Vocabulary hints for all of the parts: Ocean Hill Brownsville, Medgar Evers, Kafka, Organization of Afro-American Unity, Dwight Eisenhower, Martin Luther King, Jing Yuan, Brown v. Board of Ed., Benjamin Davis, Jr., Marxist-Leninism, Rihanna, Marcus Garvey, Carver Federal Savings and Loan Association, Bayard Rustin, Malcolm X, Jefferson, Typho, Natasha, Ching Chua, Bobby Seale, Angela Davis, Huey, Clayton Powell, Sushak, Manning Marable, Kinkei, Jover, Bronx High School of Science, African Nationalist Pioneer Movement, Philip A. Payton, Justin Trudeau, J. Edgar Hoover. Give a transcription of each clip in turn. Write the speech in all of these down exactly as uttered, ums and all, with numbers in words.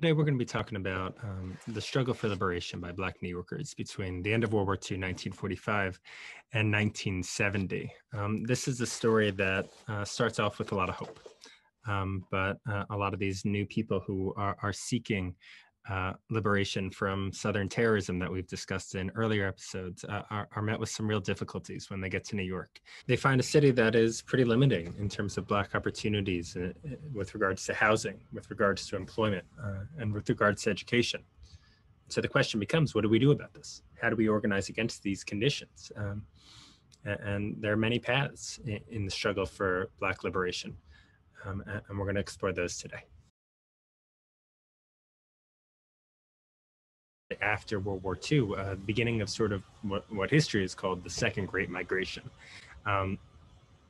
Today we're going to be talking about um, the struggle for liberation by Black New Yorkers between the end of World War Two, nineteen forty-five, and nineteen seventy. Um, this is a story that uh, starts off with a lot of hope, um, but uh, a lot of these new people who are, are seeking uh, liberation from Southern terrorism that we've discussed in earlier episodes uh, are, are met with some real difficulties when they get to New York. They find a city that is pretty limiting in terms of Black opportunities uh, with regards to housing, with regards to employment, uh, and with regards to education. So the question becomes, what do we do about this? How do we organize against these conditions? Um, and, and there are many paths in, in the struggle for Black liberation, um, and, and we're going to explore those today. After World War Two, uh, beginning of sort of what, what history is called the Second Great Migration. Um,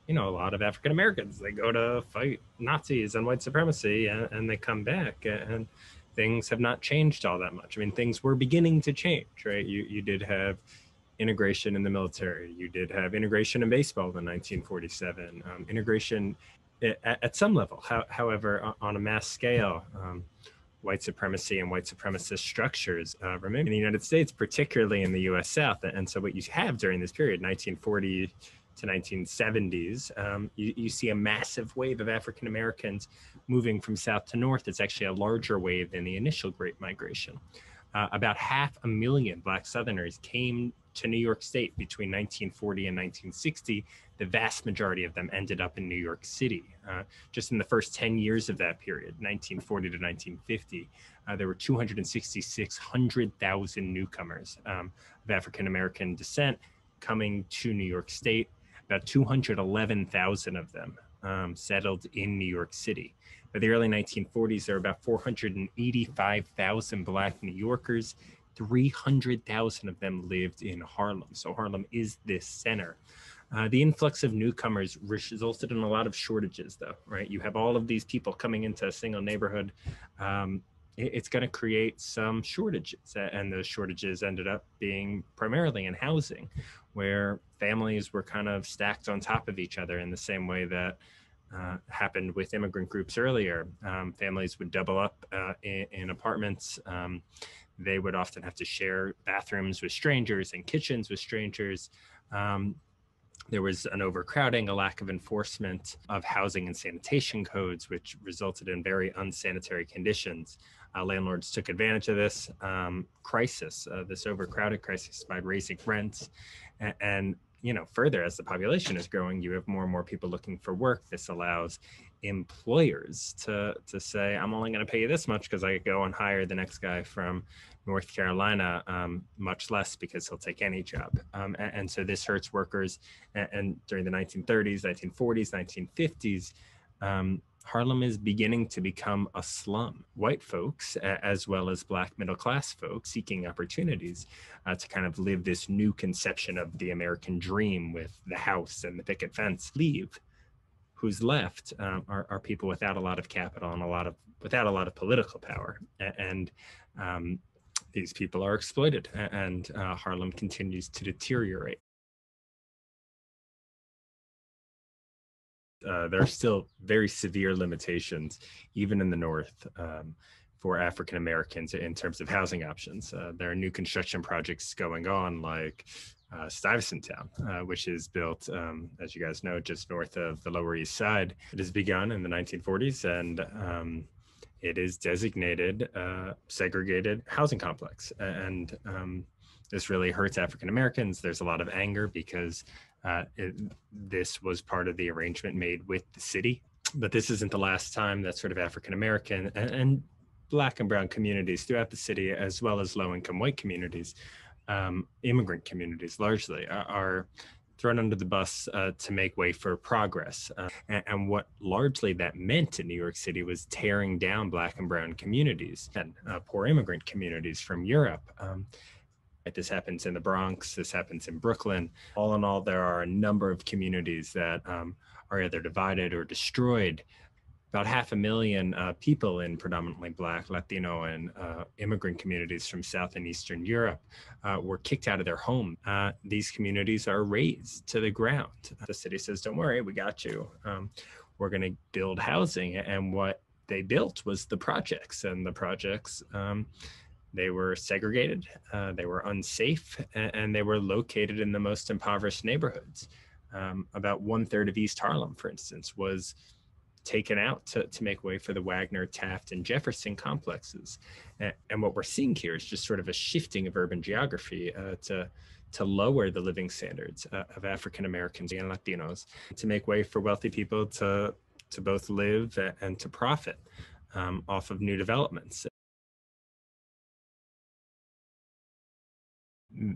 you know, a lot of African Americans, they go to fight Nazis and white supremacy, and, and they come back, and things have not changed all that much. I mean, things were beginning to change, right? You, you did have integration in the military. You did have integration in baseball in nineteen forty-seven, um, integration at, at some level, how, however, on a mass scale. Um, White supremacy and white supremacist structures uh, remain in the United States, particularly in the U S South. And so what you have during this period, nineteen forty to nineteen seventies, um, you, you see a massive wave of African Americans moving from South to North. It's actually a larger wave than the initial Great Migration. Uh, about half a million Black Southerners came to New York State between nineteen forty and nineteen sixty. The vast majority of them ended up in New York City. Uh, just in the first ten years of that period, nineteen forty to nineteen fifty, uh, there were two hundred sixty-six hundred thousand newcomers um, of African-American descent coming to New York State. About two hundred eleven thousand of them um, settled in New York City. By the early nineteen forties, there were about four hundred eighty-five thousand Black New Yorkers. three hundred thousand of them lived in Harlem. So Harlem is this center. Uh, the influx of newcomers resulted in a lot of shortages, though, right? You have all of these people coming into a single neighborhood. Um, it, it's going to create some shortages, and those shortages ended up being primarily in housing, where families were kind of stacked on top of each other in the same way that Uh, happened with immigrant groups earlier. Um, families would double up uh, in, in apartments. Um, they would often have to share bathrooms with strangers and kitchens with strangers. Um, there was an overcrowding, a lack of enforcement of housing and sanitation codes, which resulted in very unsanitary conditions. Uh, landlords took advantage of this um, crisis, uh, this overcrowded crisis, by raising rents and, and you know, further as the population is growing, you have more and more people looking for work. This allows employers to to say, I'm only going to pay you this much because I could go and hire the next guy from North Carolina, um, much less, because he'll take any job. Um, and, and so this hurts workers. And, and during the nineteen thirties, nineteen forties, nineteen fifties, um, Harlem is beginning to become a slum. White folks, as well as Black middle-class folks, seeking opportunities uh, to kind of live this new conception of the American dream with the house and the picket fence, leave. Who's left um, are, are people without a lot of capital and a lot of without a lot of political power, and um, these people are exploited, and uh, Harlem continues to deteriorate. Uh, there are still very severe limitations, even in the North, um, for African Americans in terms of housing options. Uh, there are new construction projects going on, like uh, Stuyvesant Town, uh, which is built, um, as you guys know, just north of the Lower East Side. It has begun in the nineteen forties, and um, it is designated uh, segregated housing complex. And um, this really hurts African Americans. There's a lot of anger because Uh, it, this was part of the arrangement made with the city. But this isn't the last time that sort of African American and, and Black and Brown communities throughout the city, as well as low-income white communities, um, immigrant communities largely, are, are thrown under the bus uh, to make way for progress. Uh, and, and what largely that meant in New York City was tearing down Black and Brown communities and uh, poor immigrant communities from Europe. Um, This happens in the Bronx, this happens in Brooklyn. All in all, there are a number of communities that um, are either divided or destroyed. About half a million uh, people in predominantly Black, Latino, and uh, immigrant communities from South and Eastern Europe uh, were kicked out of their home. Uh, these communities are razed to the ground. The city says, don't worry, we got you. Um, we're gonna build housing. And what they built was the projects, and the projects, um, they were segregated, uh, they were unsafe, and, and they were located in the most impoverished neighborhoods. Um, about one third of East Harlem, for instance, was taken out to, to make way for the Wagner, Taft, and Jefferson complexes. And, and what we're seeing here is just sort of a shifting of urban geography uh, to, to lower the living standards uh, of African Americans and Latinos, to make way for wealthy people to, to both live and to profit um, off of new developments.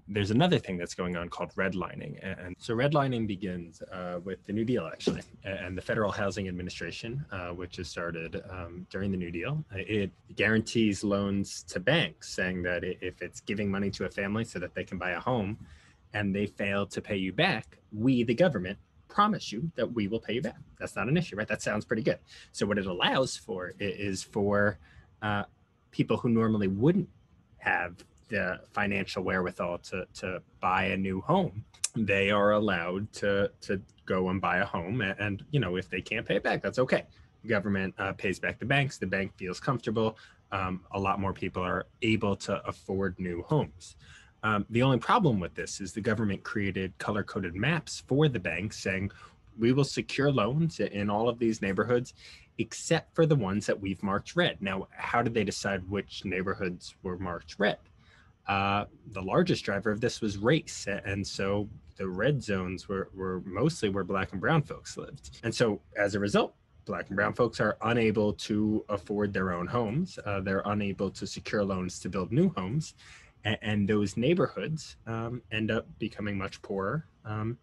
There's another thing that's going on called redlining. And so redlining begins uh, with the New Deal, actually, and the Federal Housing Administration, uh, which is started um, during the New Deal. It guarantees loans to banks, saying that if it's giving money to a family so that they can buy a home and they fail to pay you back, we, the government, promise you that we will pay you back. That's not an issue, right? That sounds pretty good. So what it allows for is for uh, people who normally wouldn't have the financial wherewithal to, to buy a new home, they are allowed to, to go and buy a home. And, and, you know, if they can't pay it back, that's okay. The government uh, pays back the banks, the bank feels comfortable. Um, a lot more people are able to afford new homes. Um, the only problem with this is the government created color-coded maps for the banks saying, we will secure loans in all of these neighborhoods, except for the ones that we've marked red. Now, how did they decide which neighborhoods were marked red? Uh, the largest driver of this was race. And so the red zones were, were mostly where Black and brown folks lived. And so as a result, Black and brown folks are unable to afford their own homes. Uh, they're unable to secure loans to build new homes. And, and those neighborhoods um, end up becoming much poorer. Um,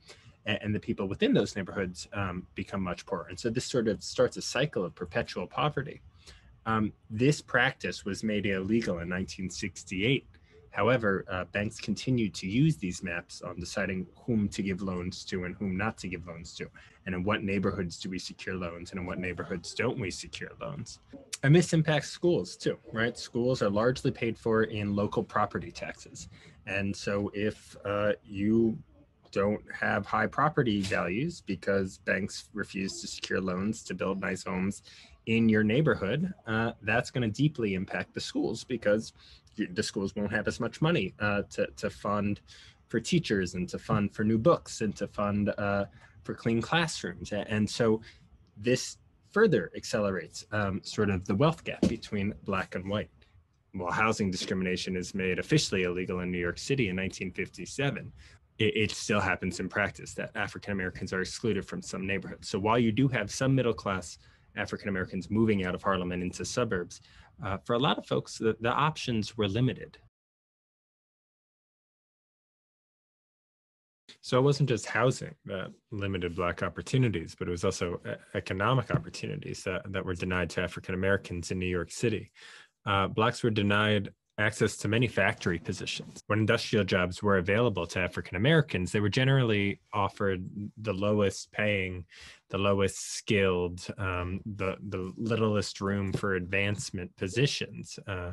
and, and the people within those neighborhoods um, become much poorer. And so this sort of starts a cycle of perpetual poverty. Um, this practice was made illegal in nineteen sixty-eight. However, uh, banks continued to use these maps on deciding whom to give loans to and whom not to give loans to, and in what neighborhoods do we secure loans and in what neighborhoods don't we secure loans. And this impacts schools too, right? Schools are largely paid for in local property taxes. And so if uh, you don't have high property values because banks refuse to secure loans to build nice homes in your neighborhood, uh, that's going to deeply impact the schools because the schools won't have as much money uh, to, to fund for teachers and to fund for new books and to fund uh, for clean classrooms. And so this further accelerates um, sort of the wealth gap between Black and white. While housing discrimination is made officially illegal in New York City in nineteen fifty-seven, it, it still happens in practice that African Americans are excluded from some neighborhoods. So while you do have some middle class African Americans moving out of Harlem and into suburbs, Uh, for a lot of folks, the, the options were limited. So it wasn't just housing that limited Black opportunities, but it was also economic opportunities that, that were denied to African Americans in New York City. Uh, Blacks were denied access to many factory positions. When industrial jobs were available to African Americans, they were generally offered the lowest paying, the lowest skilled, um, the, the littlest room for advancement positions uh,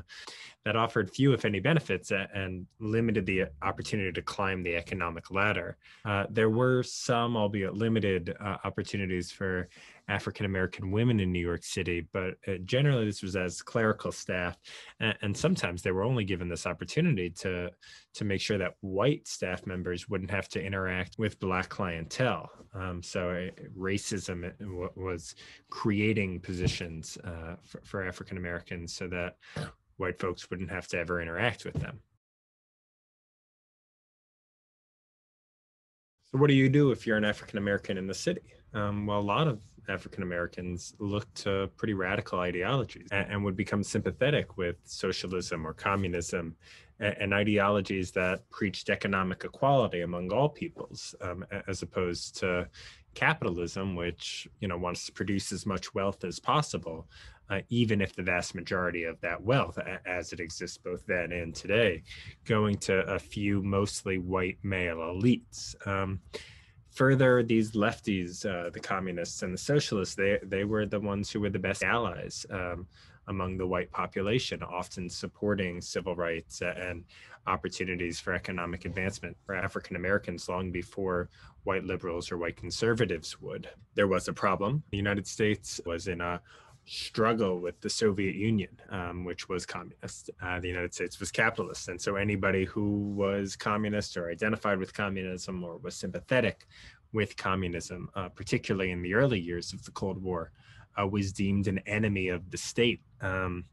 that offered few, if any, benefits and limited the opportunity to climb the economic ladder. Uh, there were some, albeit limited, uh, opportunities for African American women in New York City, but uh, generally this was as clerical staff, and, and sometimes they were only given this opportunity to to make sure that white staff members wouldn't have to interact with Black clientele. Um, so uh, racism was creating positions uh, for, for African Americans so that white folks wouldn't have to ever interact with them. So what do you do if you're an African American in the city? Um, well, a lot of African Americans looked to pretty radical ideologies and, and would become sympathetic with socialism or communism and, and ideologies that preached economic equality among all peoples, um, as opposed to capitalism, which, you know, wants to produce as much wealth as possible, uh, even if the vast majority of that wealth, as it exists both then and today, going to a few mostly white male elites. Um, Further, these lefties, uh, the communists and the socialists, they, they were the ones who were the best allies um, among the white population, often supporting civil rights and opportunities for economic advancement for African Americans long before white liberals or white conservatives would. There was a problem. The United States was in a struggle with the Soviet Union, um, which was communist. Uh, the United States was capitalist. And so anybody who was communist or identified with communism or was sympathetic with communism, uh, particularly in the early years of the Cold War, uh, was deemed an enemy of the state. Um,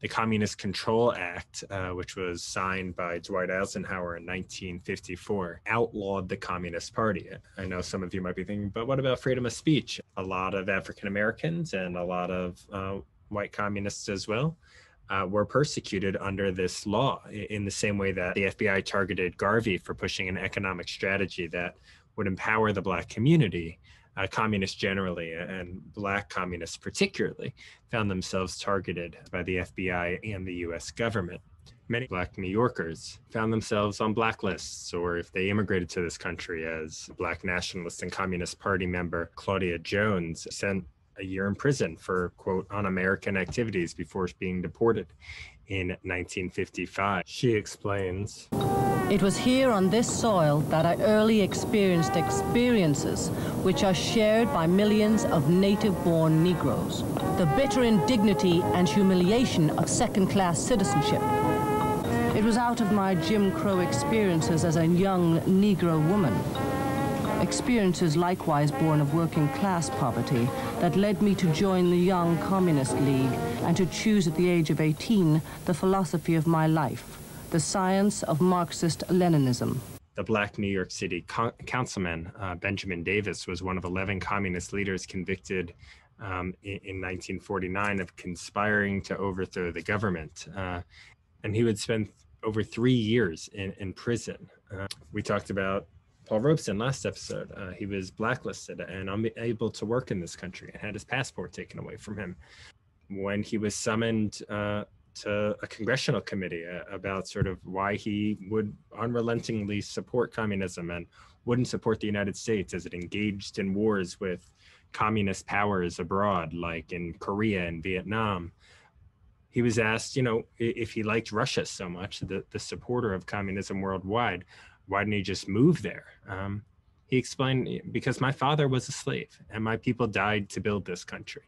the Communist Control Act, uh, which was signed by Dwight Eisenhower in nineteen fifty-four, outlawed the Communist Party. I know some of you might be thinking, but what about freedom of speech? A lot of African Americans and a lot of uh, white communists as well uh, were persecuted under this law, in the same way that the F B I targeted Garvey for pushing an economic strategy that would empower the Black community. Uh, communists generally and Black communists particularly found themselves targeted by the F B I and the U S government. Many Black New Yorkers found themselves on black lists, or if they immigrated to this country, as Black nationalist and Communist Party member Claudia Jones sent a year in prison for, quote, un-American activities before being deported in nineteen fifty-five. She explains, "It was here on this soil that I early experienced experiences which are shared by millions of native-born Negroes, the bitter indignity and humiliation of second-class citizenship. It was out of my Jim Crow experiences as a young Negro woman, experiences likewise born of working-class poverty, that led me to join the Young Communist League and to choose at the age of eighteen the philosophy of my life, the science of Marxist-Leninism." The Black New York City co councilman, uh, Benjamin Davis, was one of eleven communist leaders convicted um, in, in nineteen forty-nine of conspiring to overthrow the government. Uh, and he would spend over three years in, in prison. Uh, we talked about Paul Robeson last episode. Uh, he was blacklisted and unable to work in this country and had his passport taken away from him. When he was summoned uh, to a congressional committee about sort of why he would unrelentingly support communism and wouldn't support the United States as it engaged in wars with communist powers abroad, like in Korea and Vietnam, he was asked, you know, if he liked Russia so much, the, the supporter of communism worldwide, why didn't he just move there? Um, he explained, because my father was a slave and my people died to build this country.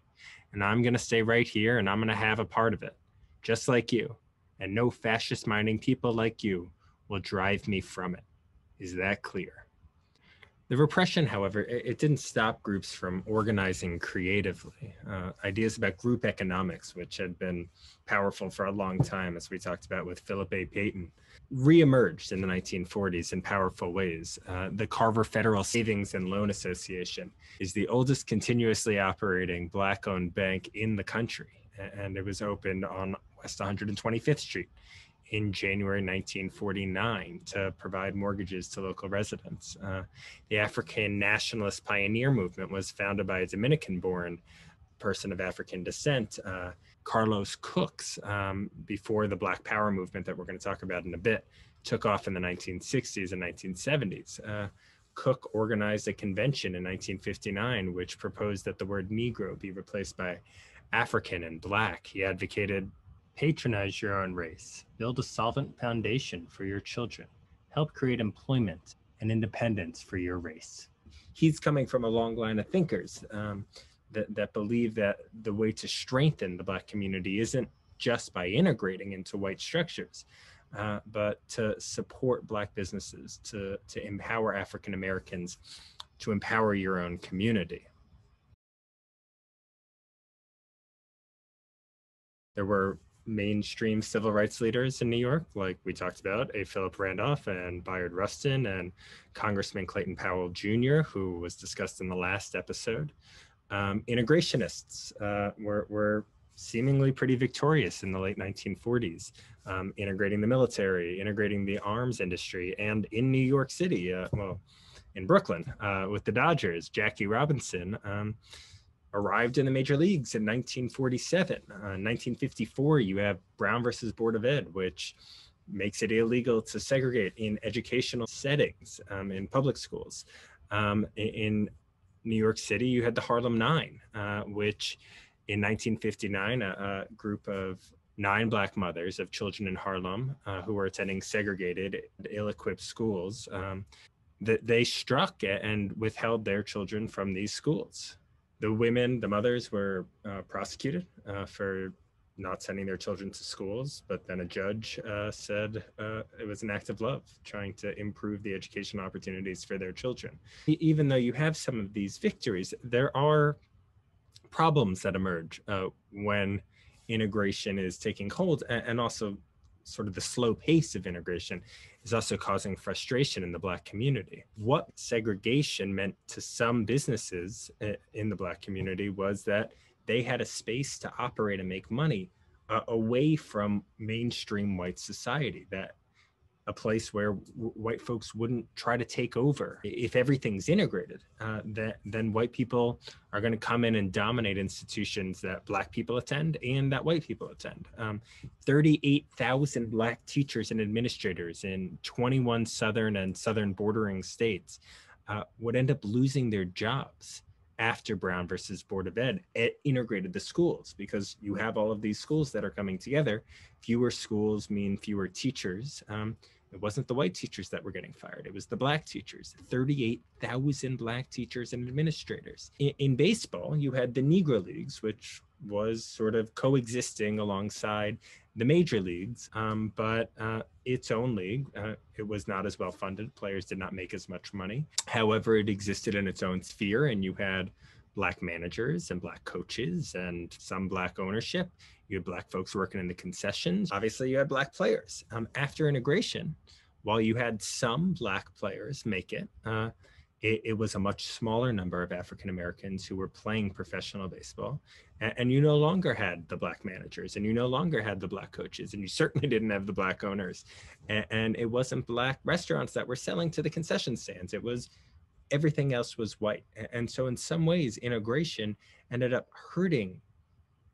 And I'm gonna stay right here and I'm gonna have a part of it, just like you, and no fascist-minded people like you will drive me from it. Is that clear? The repression, however, it, it didn't stop groups from organizing creatively. Uh, ideas about group economics, which had been powerful for a long time, as we talked about with Philip A. Payton, reemerged in the nineteen forties in powerful ways. Uh, the Carver Federal Savings and Loan Association is the oldest continuously operating Black-owned bank in the country, and it was opened on West one hundred twenty-fifth street in January nineteen forty-nine to provide mortgages to local residents. Uh, the African Nationalist Pioneer Movement was founded by a Dominican-born person of African descent, uh, Carlos Cooks, um, before the Black Power movement that we're going to talk about in a bit took off in the nineteen sixties and nineteen seventies. Uh, Cook organized a convention in nineteen fifty-nine, which proposed that the word Negro be replaced by African and Black. He advocated, patronize your own race, build a solvent foundation for your children, help create employment and independence for your race. He's coming from a long line of thinkers um, that, that believe that the way to strengthen the Black community isn't just by integrating into white structures, uh, but to support Black businesses, to, to empower African Americans, to empower your own community. There were mainstream civil rights leaders in New York, like we talked about, A. Philip Randolph and Bayard Rustin and Congressman Clayton Powell, Junior, who was discussed in the last episode. Um, integrationists uh, were, were seemingly pretty victorious in the late nineteen forties, um, integrating the military, integrating the arms industry, and in New York City, uh, well, in Brooklyn, uh, with the Dodgers, Jackie Robinson, um, arrived in the major leagues in nineteen forty-seven. Uh, nineteen fifty-four, you have Brown versus Board of Ed., which makes it illegal to segregate in educational settings, um, in public schools. Um, in New York City, you had the Harlem nine, uh, which in nineteen fifty-nine, a, a group of nine Black mothers of children in Harlem uh, who were attending segregated, ill-equipped schools, um, that they struck and withheld their children from these schools. The women, the mothers, were uh, prosecuted uh, for not sending their children to schools, but then a judge uh, said uh, it was an act of love, trying to improve the education opportunities for their children. Even though you have some of these victories, there are problems that emerge uh, when integration is taking hold, and also sort of the slow pace of integration is also causing frustration in the Black community. What segregation meant to some businesses in the Black community was that they had a space to operate and make money uh, away from mainstream white society, that a place where w- white folks wouldn't try to take over. If everything's integrated, uh, that, then white people are going to come in and dominate institutions that Black people attend and that white people attend. Um, thirty-eight thousand Black teachers and administrators in twenty-one Southern and Southern bordering states uh, would end up losing their jobs after Brown versus Board of Ed. It integrated the schools because you have all of these schools that are coming together. Fewer schools mean fewer teachers. Um, it wasn't the white teachers that were getting fired. It was the Black teachers, thirty-eight thousand Black teachers and administrators. In, in baseball, you had the Negro Leagues, which was sort of coexisting alongside the major leagues, um, but uh, its own league. Uh, it was not as well funded. Players did not make as much money. However, it existed in its own sphere, and you had Black managers and Black coaches and some Black ownership. You had Black folks working in the concessions. Obviously, you had Black players. Um, after integration, while you had some Black players make it, uh, It, it was a much smaller number of African Americans who were playing professional baseball, and, and you no longer had the Black managers, and you no longer had the Black coaches, and you certainly didn't have the Black owners, and, and it wasn't Black restaurants that were selling to the concession stands. It was everything else was white, and, and so in some ways, integration ended up hurting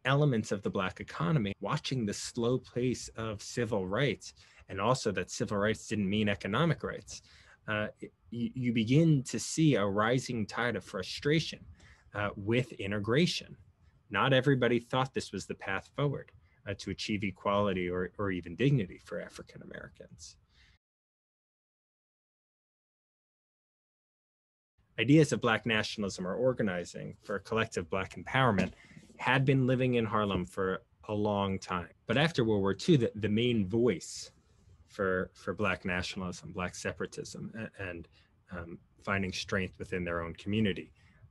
elements of the Black economy. Watching the slow pace of civil rights, and also that civil rights didn't mean economic rights. Uh, you, you begin to see a rising tide of frustration uh, with integration. Not everybody thought this was the path forward uh, to achieve equality or, or even dignity for African Americans. Ideas of Black nationalism or organizing for collective Black empowerment had been living in Harlem for a long time. But after World War Two, the, the main voice for for Black nationalism, Black separatism, and, and um, finding strength within their own community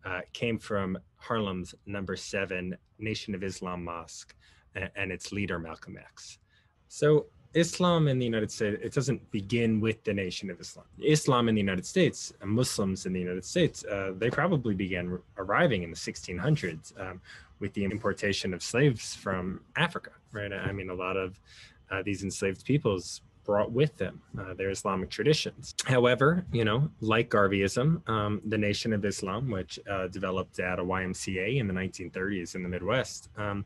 uh, came from Harlem's number seven Nation of Islam mosque and, and its leader, Malcolm X. So Islam in the United States, it doesn't begin with the Nation of Islam. Islam in the United States, and Muslims in the United States, uh, they probably began arriving in the sixteen hundreds um, with the importation of slaves from Africa, right? I mean, a lot of uh, these enslaved peoples brought with them uh, their Islamic traditions. However, you know, like Garveyism, um, the Nation of Islam, which uh, developed at a Y M C A in the nineteen thirties in the Midwest, um,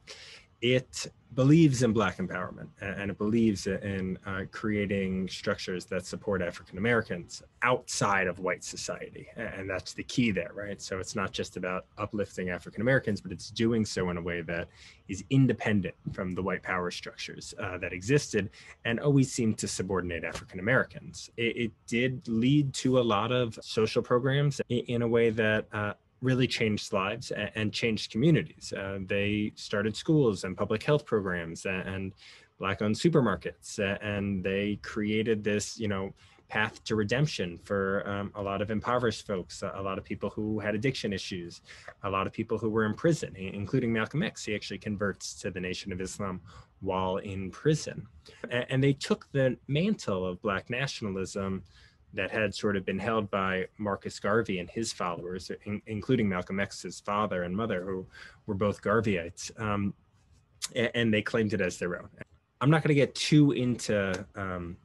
it believes in Black empowerment, and it believes in uh, creating structures that support African Americans outside of white society. And that's the key there, right? So it's not just about uplifting African Americans, but it's doing so in a way that is independent from the white power structures uh, that existed and always seemed to subordinate African Americans. It, it did lead to a lot of social programs in, in a way that uh, really changed lives and changed communities. Uh, they started schools and public health programs and Black-owned supermarkets, and they created this, you know, path to redemption for um, a lot of impoverished folks, a lot of people who had addiction issues, a lot of people who were in prison, including Malcolm X. He actually converts to the Nation of Islam while in prison. And they took the mantle of Black nationalism that had sort of been held by Marcus Garvey and his followers, in, including Malcolm X's father and mother, who were both Garveyites, um, and, and they claimed it as their own. I'm not going to get too into um,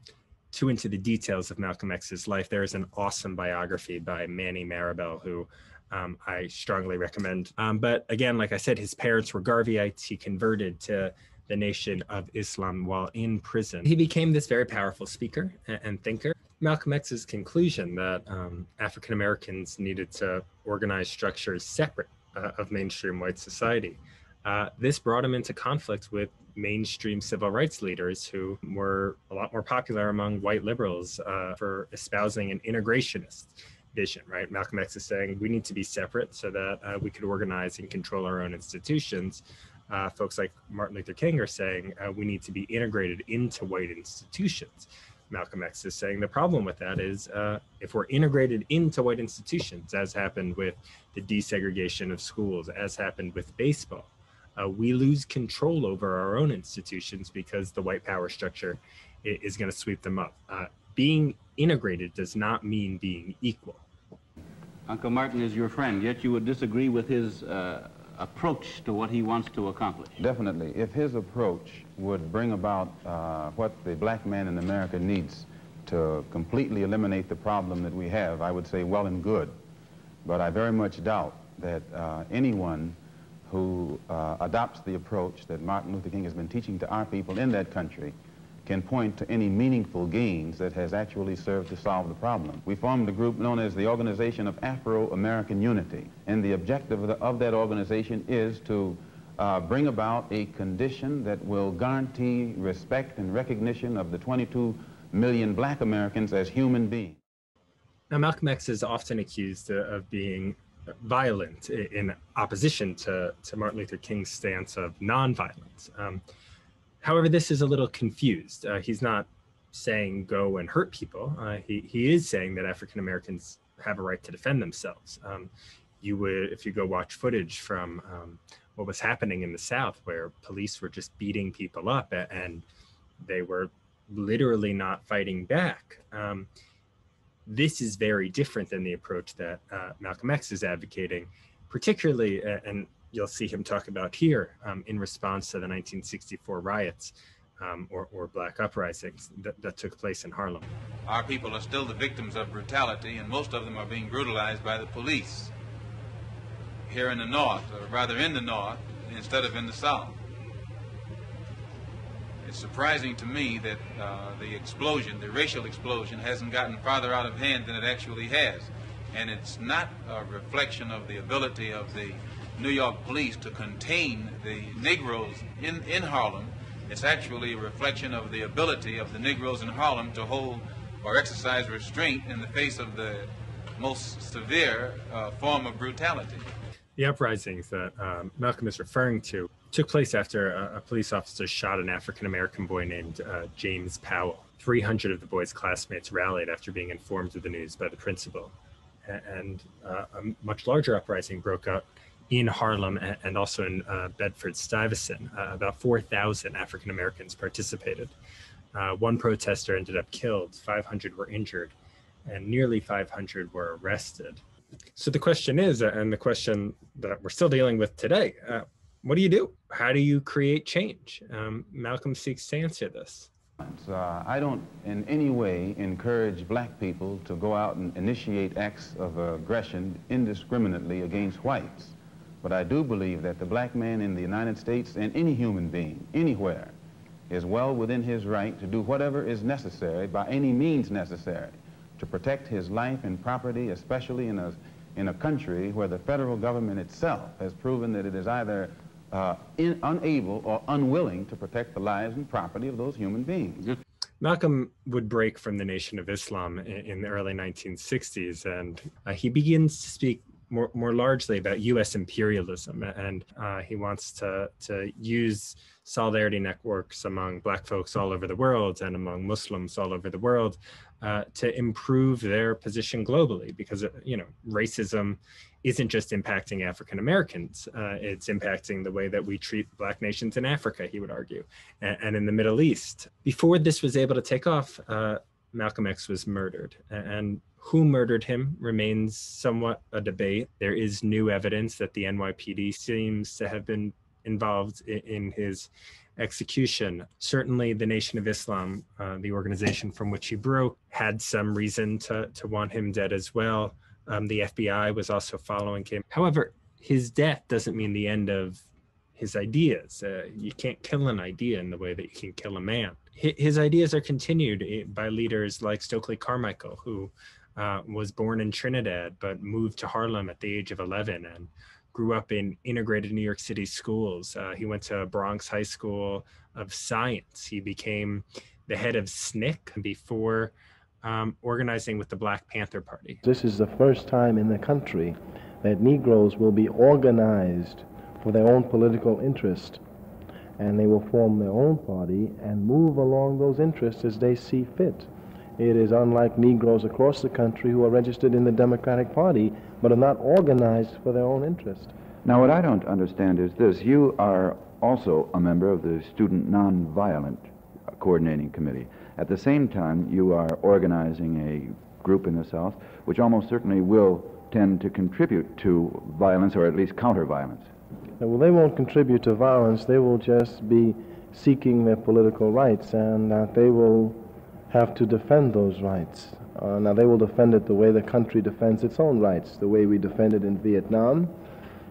too into the details of Malcolm X's life. There is an awesome biography by Manning Marable, who um, I strongly recommend. Um, but again, like I said, his parents were Garveyites. He converted to the Nation of Islam while in prison. He became this very powerful speaker and, and thinker. Malcolm X's conclusion that um, African Americans needed to organize structures separate uh, of mainstream white society. Uh, this brought him into conflict with mainstream civil rights leaders who were a lot more popular among white liberals uh, for espousing an integrationist vision, right? Malcolm X is saying we need to be separate so that uh, we could organize and control our own institutions. Uh, folks like Martin Luther King are saying uh, we need to be integrated into white institutions. Malcolm X is saying the problem with that is uh, if we're integrated into white institutions, as happened with the desegregation of schools, as happened with baseball, uh, we lose control over our own institutions because the white power structure is going to sweep them up. Uh, being integrated does not mean being equal. Uncle Martin is your friend, yet you would disagree with his uh, approach to what he wants to accomplish. Definitely. If his approach would bring about uh, what the black man in America needs to completely eliminate the problem that we have, I would say well and good. But I very much doubt that uh, anyone who uh, adopts the approach that Martin Luther King has been teaching to our people in that country can point to any meaningful gains that has actually served to solve the problem. We formed a group known as the Organization of Afro-American Unity, and the objective of, the, of that organization is to uh, bring about a condition that will guarantee respect and recognition of the twenty-two million black Americans as human beings. Now, Malcolm X is often accused uh, of being violent in opposition to, to Martin Luther King's stance of nonviolence. Um, However, this is a little confused. Uh, he's not saying go and hurt people. Uh, he, he is saying that African Americans have a right to defend themselves. Um, you would, if you go watch footage from um, what was happening in the South, where police were just beating people up and they were literally not fighting back. Um, this is very different than the approach that uh, Malcolm X is advocating, particularly, uh, and you'll see him talk about here um, in response to the nineteen sixty-four riots um, or, or black uprisings that, that took place in Harlem. Our people are still the victims of brutality, and most of them are being brutalized by the police here in the North, or rather in the North, instead of in the South. It's surprising to me that uh, the explosion, the racial explosion, hasn't gotten farther out of hand than it actually has. And it's not a reflection of the ability of the New York police to contain the Negroes in, in Harlem. It's actually a reflection of the ability of the Negroes in Harlem to hold or exercise restraint in the face of the most severe uh, form of brutality. The uprisings that um, Malcolm is referring to took place after a, a police officer shot an African-American boy named uh, James Powell. three hundred of the boy's classmates rallied after being informed of the news by the principal. And uh, a much larger uprising broke out in Harlem and also in uh, Bedford-Stuyvesant. Uh, about four thousand African Americans participated. Uh, one protester ended up killed, five hundred were injured, and nearly five hundred were arrested. So the question is, and the question that we're still dealing with today, uh, what do you do? How do you create change? Um, Malcolm seeks to answer this. Uh, I don't in any way encourage black people to go out and initiate acts of aggression indiscriminately against whites. But I do believe that the black man in the United States and any human being, anywhere, is well within his right to do whatever is necessary, by any means necessary, to protect his life and property, especially in a, in a country where the federal government itself has proven that it is either uh, in, unable or unwilling to protect the lives and property of those human beings. Malcolm would break from the Nation of Islam in, in the early nineteen sixties, and uh, he begins to speak More, more largely about U S imperialism, and uh, he wants to, to use solidarity networks among black folks all over the world and among Muslims all over the world uh, to improve their position globally, because, you know, racism isn't just impacting African Americans, uh, it's impacting the way that we treat black nations in Africa, he would argue, and, and in the Middle East. Before this was able to take off, uh, Malcolm X was murdered, and who murdered him remains somewhat a debate. There is new evidence that the N Y P D seems to have been involved in his execution. Certainly the Nation of Islam, uh, the organization from which he broke, had some reason to, to want him dead as well. Um, the F B I was also following him. However, his death doesn't mean the end of his ideas. Uh, you can't kill an idea in the way that you can kill a man. His ideas are continued by leaders like Stokely Carmichael, who Uh, was born in Trinidad, but moved to Harlem at the age of eleven and grew up in integrated New York City schools. Uh, he went to Bronx High School of Science. He became the head of S N C C before um, organizing with the Black Panther Party. This is the first time in the country that Negroes will be organized for their own political interest, and they will form their own party and move along those interests as they see fit. It is unlike Negroes across the country who are registered in the Democratic Party but are not organized for their own interest. Now, what I don't understand is this. You are also a member of the Student Nonviolent Coordinating Committee. At the same time, you are organizing a group in the South which almost certainly will tend to contribute to violence, or at least counter violence. Well, they won't contribute to violence. They will just be seeking their political rights, and uh, they will have to defend those rights. Uh, now, they will defend it the way the country defends its own rights, the way we defended in Vietnam,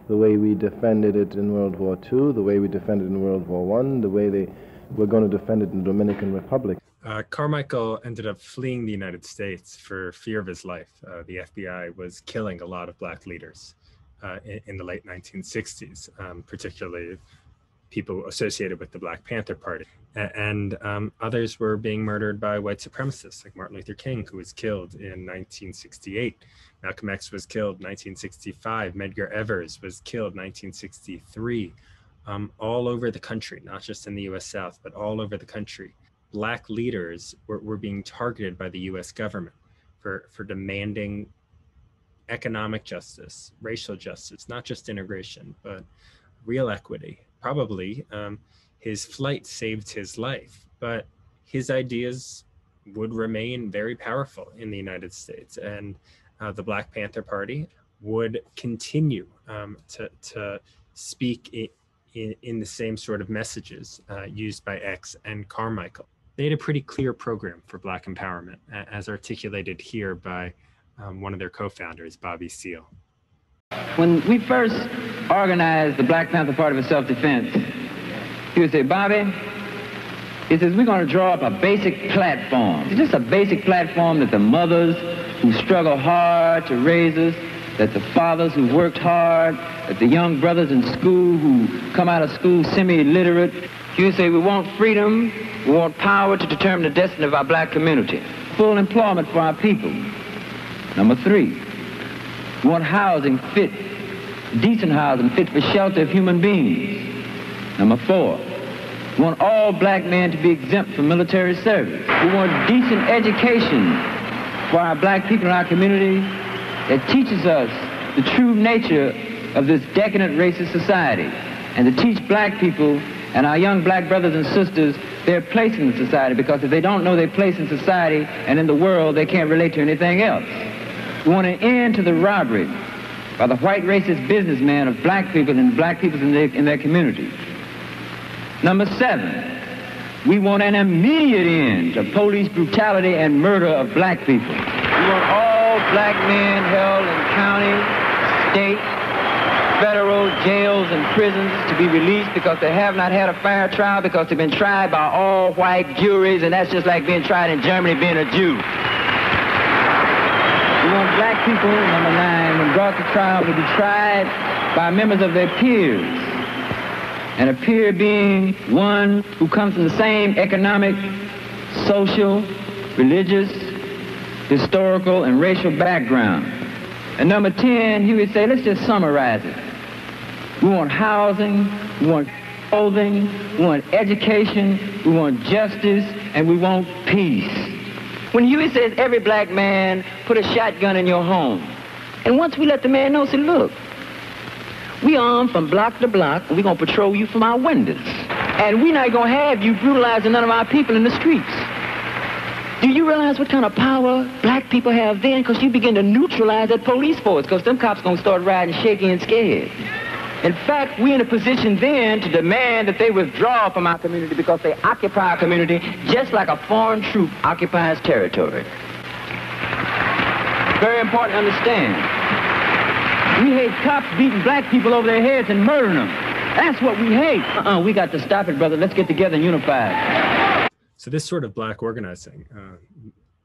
the way we defended it in World War Two, the way we defended it in World War One, the way they were going to defend it in the Dominican Republic. Uh, Carmichael ended up fleeing the United States for fear of his life. Uh, the F B I was killing a lot of black leaders. Uh, in, in the late nineteen sixties, um, particularly people associated with the Black Panther Party. A and um, others were being murdered by white supremacists, like Martin Luther King, who was killed in nineteen sixty-eight. Malcolm X was killed in nineteen sixty-five. Medgar Evers was killed in nineteen sixty-three. Um, all over the country, not just in the U S South, but all over the country. Black leaders were, were being targeted by the U S government for, for demanding economic justice, racial justice, not just integration, but real equity. Probably um, his flight saved his life, but his ideas would remain very powerful in the United States. And uh, the Black Panther Party would continue um, to, to speak in, in, in the same sort of messages uh, used by X and Carmichael. They had a pretty clear program for Black empowerment, as articulated here by Um, one of their co-founders, Bobby Seale. When we first organized the Black Panther Party for Self-Defense, he would say, Bobby, he says, we're going to draw up a basic platform. It's just a basic platform that the mothers who struggle hard to raise us, that the fathers who worked hard, that the young brothers in school who come out of school semi-illiterate. He would say, we want freedom, we want power to determine the destiny of our black community, full employment for our people. Number three, we want housing fit, decent housing fit for shelter of human beings. Number four, we want all black men to be exempt from military service. We want decent education for our black people in our community that teaches us the true nature of this decadent racist society, and to teach black people and our young black brothers and sisters their place in society, because if they don't know their place in society and in the world, they can't relate to anything else. We want an end to the robbery by the white racist businessman of black people and black people in their, in their community. Number seven, we want an immediate end to police brutality and murder of black people. We want all black men held in county, state, federal jails and prisons to be released because they have not had a fair trial, because they've been tried by all white juries, and that's just like being tried in Germany, being a Jew. We want black people, number nine, when brought to trial, to be tried by members of their peers. And a peer being one who comes from the same economic, social, religious, historical, and racial background. And number ten, he would say, let's just summarize it. We want housing, we want clothing, we want education, we want justice, and we want peace. When Huey says every black man put a shotgun in your home, and once we let the man know, say, look, we armed from block to block, and we're going to patrol you from our windows. And we're not going to have you brutalizing none of our people in the streets. Do you realize what kind of power black people have then? Because you begin to neutralize that police force, because them cops going to start riding shaky and scared. In fact, we're in a position then to demand that they withdraw from our community, because they occupy our community just like a foreign troop occupies territory. Very important to understand. We hate cops beating black people over their heads and murdering them. That's what we hate. Uh-uh, we got to stop it, brother. Let's get together and unify. So this sort of black organizing, uh,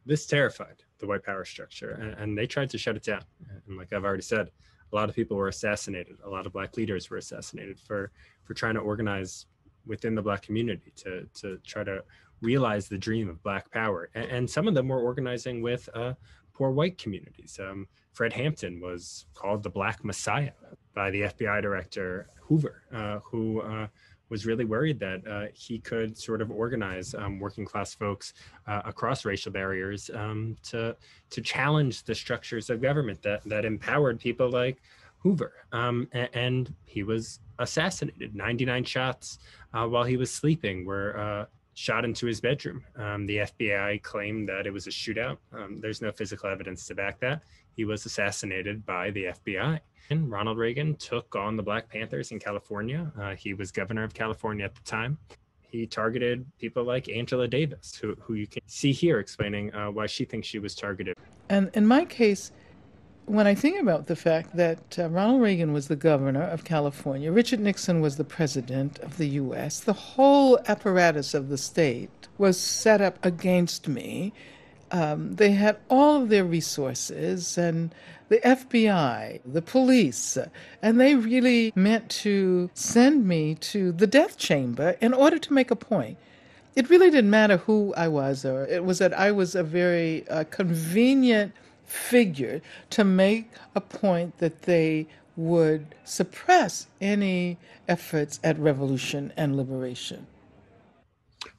this terrified the white power structure, and, and they tried to shut it down. And like I've already said, a lot of people were assassinated. A lot of black leaders were assassinated for, for trying to organize within the black community to, to try to realize the dream of Black power. And, and some of them were organizing with uh, poor white communities. Um, Fred Hampton was called the Black Messiah by the F B I director Hoover, uh, who uh, was really worried that uh, he could sort of organize um, working class folks uh, across racial barriers um, to to challenge the structures of government that, that empowered people like Hoover. Um, and, and he was assassinated. ninety-nine shots uh, while he was sleeping were uh, shot into his bedroom. Um, the F B I claimed that it was a shootout. Um, there's no physical evidence to back that. He was assassinated by the F B I. And Ronald Reagan took on the Black Panthers in California. Uh, he was governor of California at the time. He targeted people like Angela Davis, who, who you can see here explaining uh, why she thinks she was targeted. And in my case, when I think about the fact that uh, Ronald Reagan was the governor of California, Richard Nixon was the president of the U S, the whole apparatus of the state was set up against me. Um, they had all of their resources, and the F B I, the police, and they really meant to send me to the death chamber in order to make a point. It really didn't matter who I was, or it was that I was a very uh, convenient figure to make a point that they would suppress any efforts at revolution and liberation.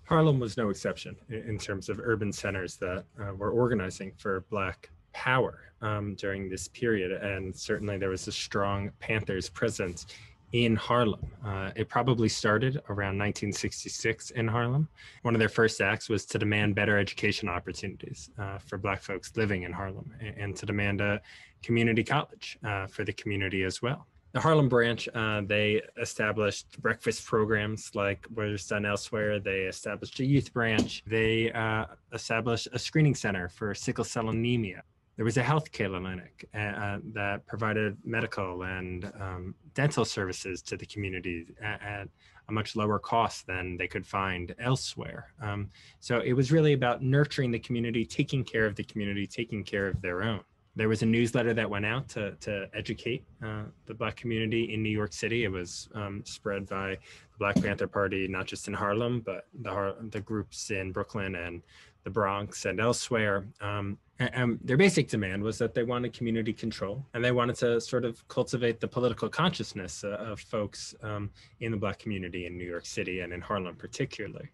Harlem was no exception in terms of urban centers that uh, were organizing for Black power um, during this period. And certainly there was a strong Panthers presence in Harlem. Uh, it probably started around nineteen sixty-six in Harlem. One of their first acts was to demand better education opportunities uh, for Black folks living in Harlem, and to demand a community college uh, for the community as well. The Harlem branch, uh, they established breakfast programs like was done elsewhere. They established a youth branch. They uh, established a screening center for sickle cell anemia. There was a health care clinic uh, that provided medical and um, dental services to the community at, at a much lower cost than they could find elsewhere. Um, so it was really about nurturing the community, taking care of the community, taking care of their own. There was a newsletter that went out to, to educate uh, the Black community in New York City. It was um, spread by the Black Panther Party, not just in Harlem, but the, Har the groups in Brooklyn and the Bronx and elsewhere. Um, and, and their basic demand was that they wanted community control, and they wanted to sort of cultivate the political consciousness uh, of folks um, in the Black community in New York City and in Harlem particularly.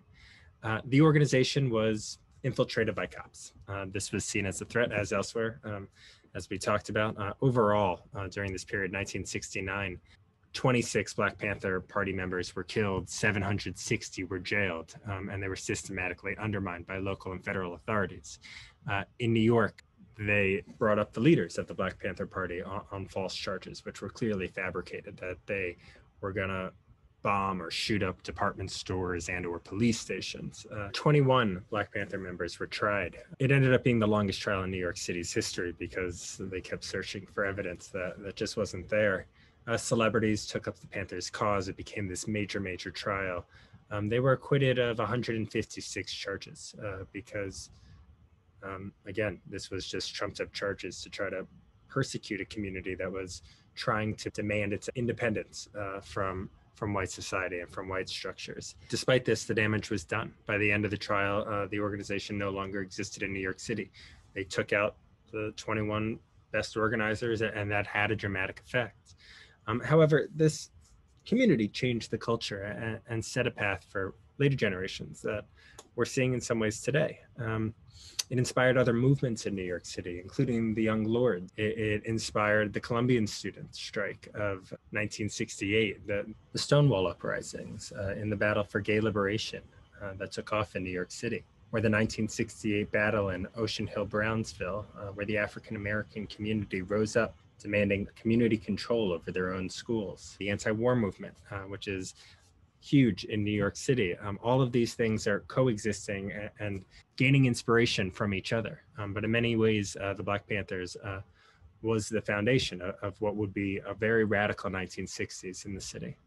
Uh, the organization was infiltrated by cops. Uh, this was seen as a threat, as elsewhere, um, as we talked about. Uh, overall, uh, during this period, nineteen sixty-nine, twenty-six Black Panther Party members were killed, seven hundred sixty were jailed, um, and they were systematically undermined by local and federal authorities. Uh, in New York, they brought up the leaders of the Black Panther Party on, on false charges, which were clearly fabricated, that they were gonna bomb or shoot up department stores and or police stations. Uh, twenty-one Black Panther members were tried. It ended up being the longest trial in New York City's history because they kept searching for evidence that, that just wasn't there. Uh, celebrities took up the Panthers' cause. It became this major, major trial. Um, they were acquitted of one hundred fifty-six charges uh, because, um, again, this was just trumped up charges to try to persecute a community that was trying to demand its independence uh, from from white society and from white structures. Despite this, the damage was done. By the end of the trial, uh, the organization no longer existed in New York City. They took out the twenty-one best organizers, and that had a dramatic effect. Um, however, this community changed the culture and, and set a path for later generations that we're seeing in some ways today. Um, It inspired other movements in New York City, including the Young Lords. It, it inspired the Colombian students' strike of nineteen sixty-eight, the, the Stonewall uprisings uh, in the battle for gay liberation uh, that took off in New York City, or the nineteen sixty-eight battle in Ocean Hill, Brownsville, uh, where the African-American community rose up demanding community control over their own schools. The anti-war movement, uh, which is huge in New York City. Um, all of these things are coexisting and, and gaining inspiration from each other. Um, but in many ways, uh, the Black Panthers uh, was the foundation of, of what would be a very radical nineteen sixties in the city.